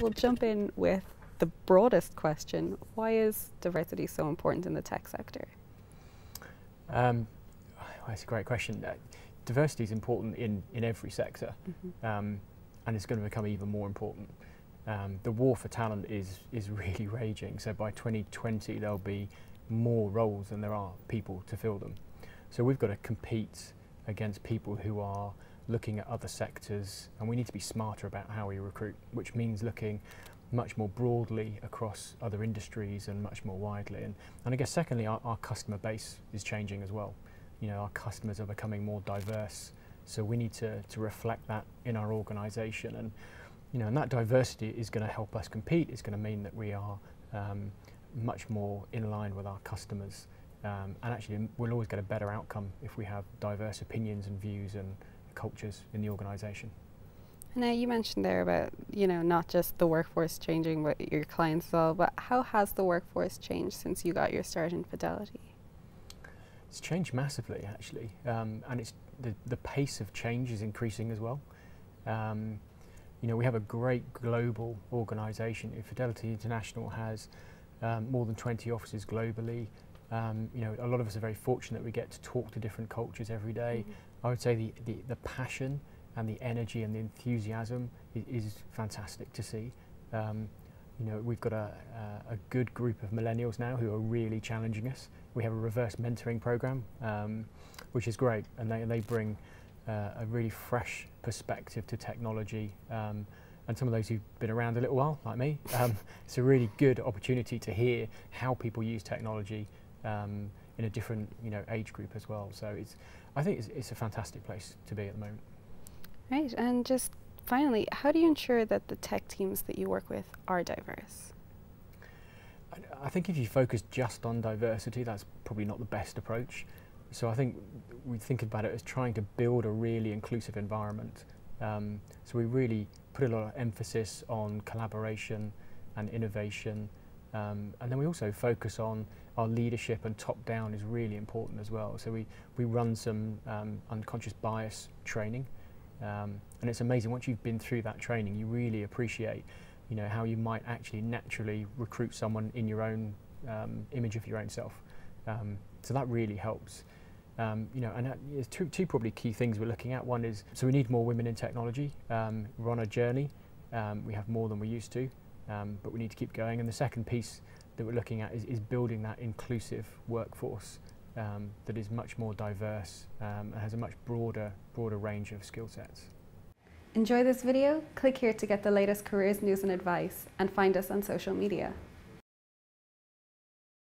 We'll jump in with the broadest question. Why is diversity so important in the tech sector? That's a great question. Diversity is important in every sector, and it's going to become even more important. The war for talent is really raging. So by 2020, there'll be more roles than there are people to fill them. So we've got to compete against people who are looking at other sectors, and we need to be smarter about how we recruit, which means looking much more broadly across other industries and much more widely. And I guess secondly, our customer base is changing as well. You know, our customers are becoming more diverse, so we need to reflect that in our organisation. And you know, and that diversity is going to help us compete. It's going to mean that we are much more in line with our customers, and actually we'll always get a better outcome if we have diverse opinions and views and cultures in the organisation. Now, you mentioned there about, you know, not just the workforce changing, but your clients as well. But how has the workforce changed since you got your start in Fidelity? It's changed massively, actually, and it's the pace of change is increasing as well. You know, we have a great global organisation. Fidelity International has more than 20 offices globally. You know, a lot of us are very fortunate we get to talk to different cultures every day. I would say the passion and the energy and the enthusiasm is fantastic to see. You know, we've got a good group of millennials now who are really challenging us. We have a reverse mentoring program, which is great, and they bring a really fresh perspective to technology, and some of those who've been around a little while, like me, it's a really good opportunity to hear how people use technology in a different, you know, age group as well. So I think it's a fantastic place to be at the moment. Right, and just finally, how do you ensure that the tech teams that you work with are diverse? I think if you focus just on diversity, that's probably not the best approach. So I think we think about it as trying to build a really inclusive environment. So we really put a lot of emphasis on collaboration and innovation. And then we also focus on our leadership, and top-down is really important as well. So we run some unconscious bias training. And it's amazing, once you've been through that training, you really appreciate, you know, how you might actually naturally recruit someone in your own image of your own self. So that really helps. You know, and there's two probably key things we're looking at. One is, so we need more women in technology. We're on a journey. We have more than we used to, but we need to keep going. And the second piece that we're looking at is building that inclusive workforce that is much more diverse and has a much broader range of skill sets. Enjoy this video? Click here to get the latest careers news and advice, and find us on social media.